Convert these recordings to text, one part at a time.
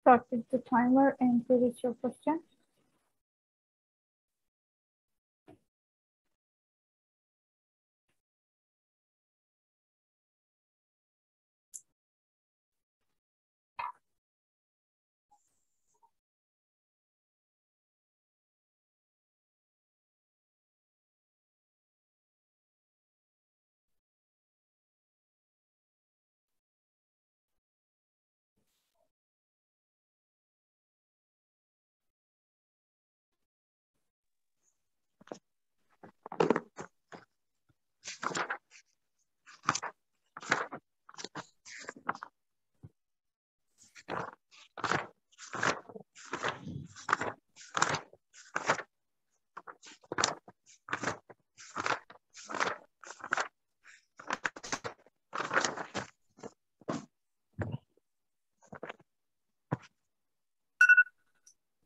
started the timer and read your question.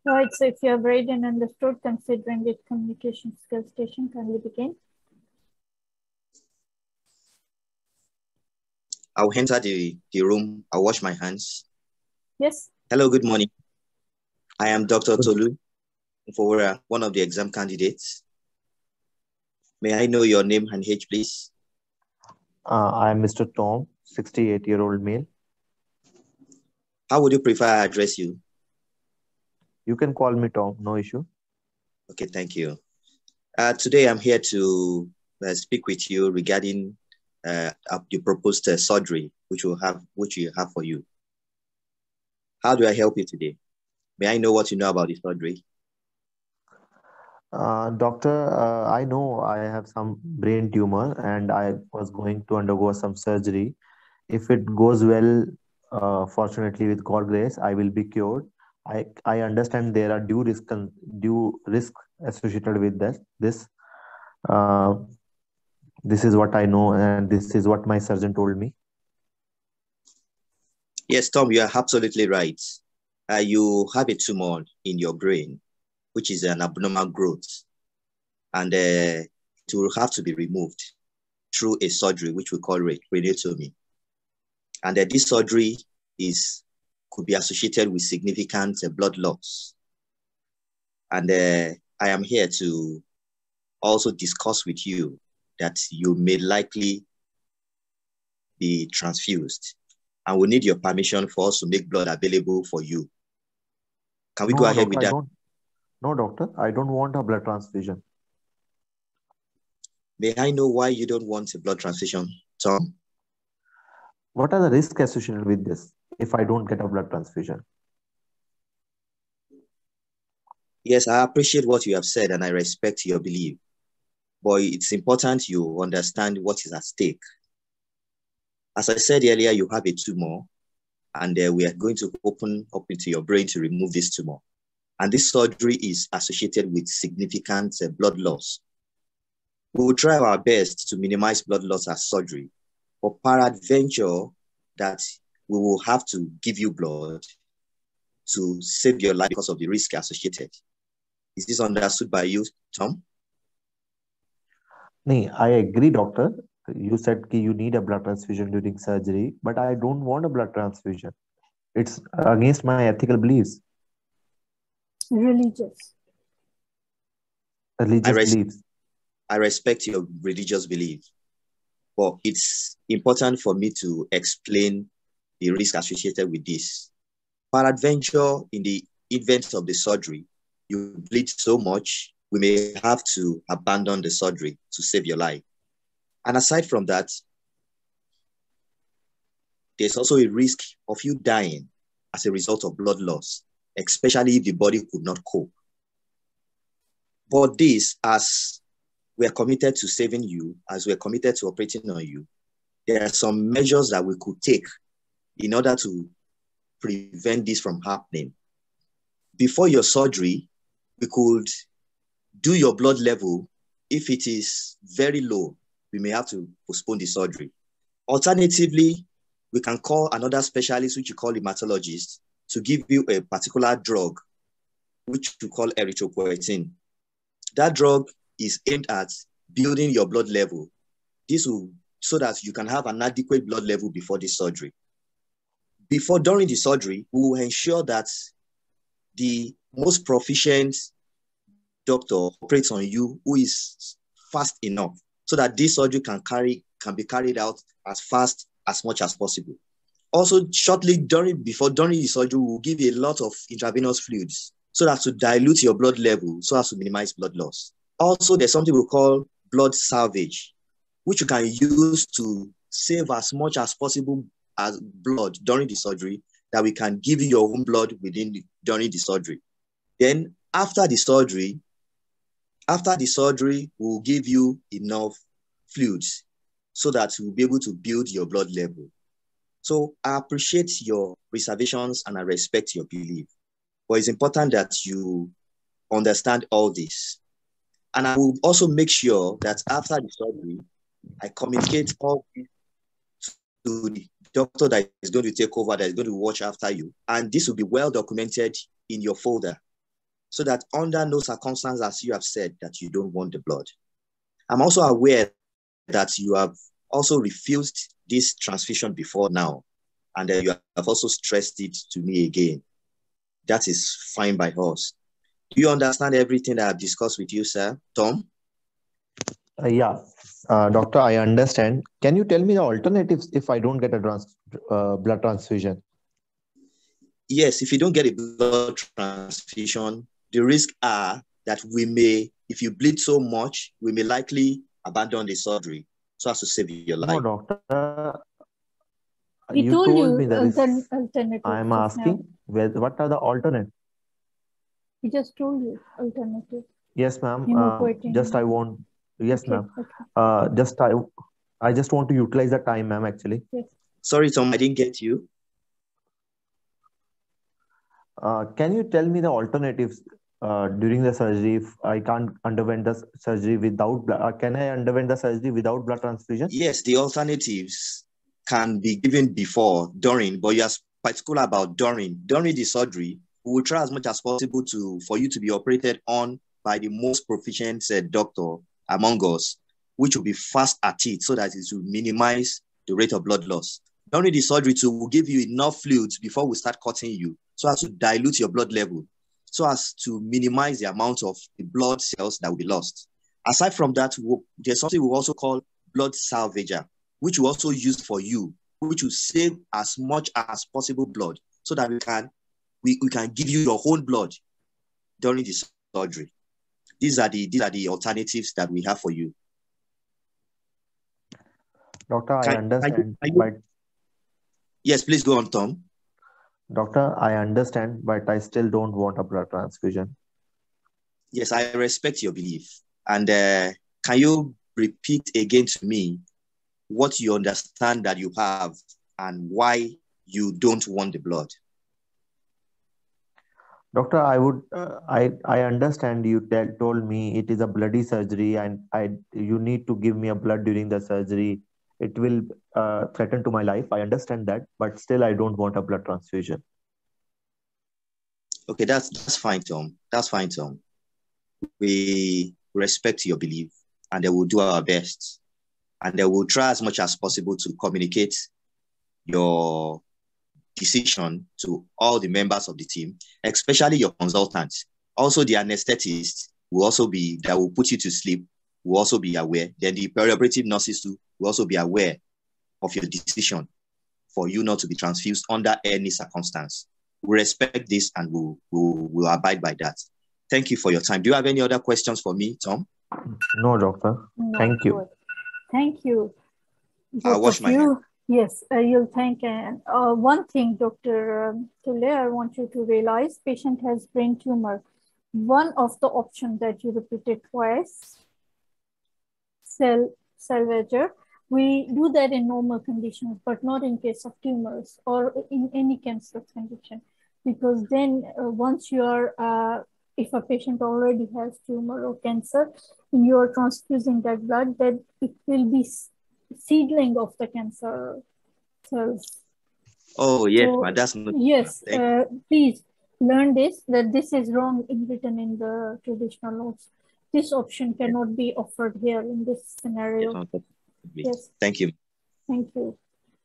Right, so if you have read and understood, considering it communication skills station, can we begin? I'll enter the room. I'll wash my hands. Yes. Hello, good morning. I am Dr. Tolu, one of the exam candidates. May I know your name and age, please? I am Mr. Tom, 68-year-old male. How would you prefer I address you? You can call me Tom, no issue. Okay, thank you. Today I'm here to speak with you regarding the proposed surgery which you have for you. How do I help you today? May I know what you know about the surgery? Doctor, I know I have some brain tumor and I was going to undergo some surgery. If it goes well, fortunately with God grace, I will be cured. I understand there are due risk associated with this. This is what I know, and this is what my surgeon told me. Yes, Tom, you are absolutely right. You have a tumor in your brain, which is an abnormal growth, and it will have to be removed through a surgery, which we call craniotomy. And this surgery could be associated with significant blood loss. And I am here to also discuss with you that you may likely be transfused, and we need your permission for us to make blood available for you. Can we go ahead with that? No, doctor, I don't want a blood transfusion. May I know why you don't want a blood transfusion, Tom? What are the risks associated with this if I don't get a blood transfusion? Yes, I appreciate what you have said and I respect your belief. But it's important you understand what is at stake. As I said earlier, you have a tumor, and we are going to open up into your brain to remove this tumor. And this surgery is associated with significant blood loss. We will try our best to minimize blood loss as surgery, but peradventure that we will have to give you blood to save your life because of the risk associated. Is this understood by you, Tom? No, I agree, doctor. You said you need a blood transfusion during surgery, but I don't want a blood transfusion. It's against my ethical beliefs. Religious beliefs. I respect your religious belief, but it's important for me to explain the risk associated with this. Peradventure, in the event of the surgery, you bleed so much, we may have to abandon the surgery to save your life. And aside from that, there's also a risk of you dying as a result of blood loss, especially if the body could not cope. But this, as we are committed to saving you, as we are committed to operating on you, there are some measures that we could take in order to prevent this from happening. Before your surgery, we could do your blood level. If it is very low, we may have to postpone the surgery. Alternatively, we can call another specialist, which you call hematologist, to give you a particular drug, which you call erythropoietin. That drug is aimed at building your blood level. This will so that you can have an adequate blood level before the surgery. during the surgery, we will ensure that the most proficient doctor operates on you who is fast enough so that this surgery can be carried out as fast as much as possible. Also, shortly before the surgery, we'll give you a lot of intravenous fluids so as to dilute your blood level, so as to minimize blood loss. Also, there's something we call blood salvage, which you can use to save as much as possible as blood during the surgery, that we can give you your own blood during the surgery. Then after the surgery, we'll give you enough fluids so that you'll be able to build your blood level. So I appreciate your reservations and I respect your belief, but it's important that you understand all this. And I will also make sure that after the surgery, I communicate all this to the doctor that is going to take over, that is going to watch after you. And this will be well documented in your folder, so that under no circumstance, as you have said, that you don't want the blood. I'm also aware that you have also refused this transfusion before now, and you have also stressed it to me again. That is fine by us. Do you understand everything that I've discussed with you, sir? Tom? Doctor, I understand. Can you tell me the alternatives if I don't get a blood transfusion? Yes, if you don't get a blood transfusion, the risks are that we may, if you bleed so much, we may likely abandon the surgery so as to save your life. No, doctor. You told me that alternative. I'm asking, what are the alternatives? We just told you alternative. Yes, ma'am. I just want to utilize the time, ma'am, actually. Yes. Sorry, Tom, I didn't get you. Can you tell me the alternatives during the surgery if I can't underwent the surgery without blood? Can I underwent the surgery without blood transfusion? Yes, the alternatives can be given before, during, but you are particular about during. During the surgery, we will try as much as possible for you to be operated on by the most proficient doctor among us, which will be fast at it so that it will minimize the rate of blood loss. During the surgery too, we'll give you enough fluids before we start cutting you, so as to dilute your blood level, so as to minimize the amount of the blood cells that will be lost. Aside from that, there's something we also call blood salvager, which we also use for you, which will save as much as possible blood so that we can give you your own blood during the surgery. These are the alternatives that we have for you. Doctor, I understand. Yes, please go on, Tom. Doctor, I understand, but I still don't want a blood transfusion. Yes, I respect your belief. And can you repeat again to me what you understand that you have and why you don't want the blood? Doctor, I understand you told me it is a bloody surgery and you need to give me a blood during the surgery. It will threaten to my life. I understand that, but still I don't want a blood transfusion. Okay, that's fine, Tom. That's fine, Tom. We respect your belief and we'll do our best. And we'll try as much as possible to communicate your decision to all the members of the team, especially your consultants. Also, the anesthetist that will put you to sleep will also be aware. Then the perioperative nurses too will also be aware of your decision for you not to be transfused under any circumstance. We respect this and we'll abide by that. Thank you for your time. Do you have any other questions for me, Tom? No, doctor. No, thank you. Thank you. I'll wash my hands. Yes, you'll thank. One thing, Dr. Tolu, I want you to realize, patient has brain tumor. One of the options that you repeated twice, cell salvager, we do that in normal conditions, but not in case of tumors or in any cancer condition, because then once you're, if a patient already has tumor or cancer, and you're transfusing that blood, then it will be seedling of the cancer cells. Oh yes, so, that's not yes. Please learn this, that this is wrong in written in the traditional laws. This option cannot be offered here in this scenario. Yes. Thank you. Thank you.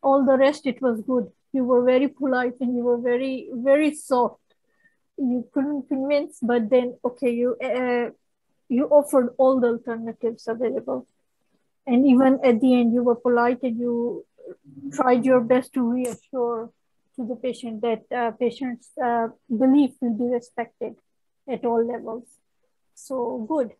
All the rest, it was good. You were very polite and you were very, very soft. You couldn't convince, but then, okay, you offered all the alternatives available. And even at the end, you were polite and you tried your best to reassure to the patient that patient's belief will be respected at all levels. So good.